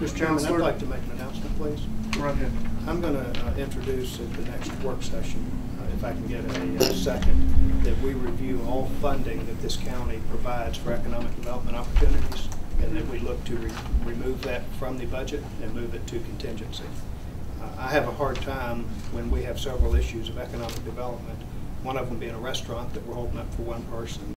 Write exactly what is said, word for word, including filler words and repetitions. Mister Chairman, I'd like to make an announcement, please. Right ahead. I'm going to uh, introduce at the next work session, uh, if I can get a, a second, that we review all funding that this county provides for economic development opportunities, and that we look to re remove that from the budget and move it to contingency. Uh, I have a hard time when we have several issues of economic development, one of them being a restaurant that we're holding up for one person.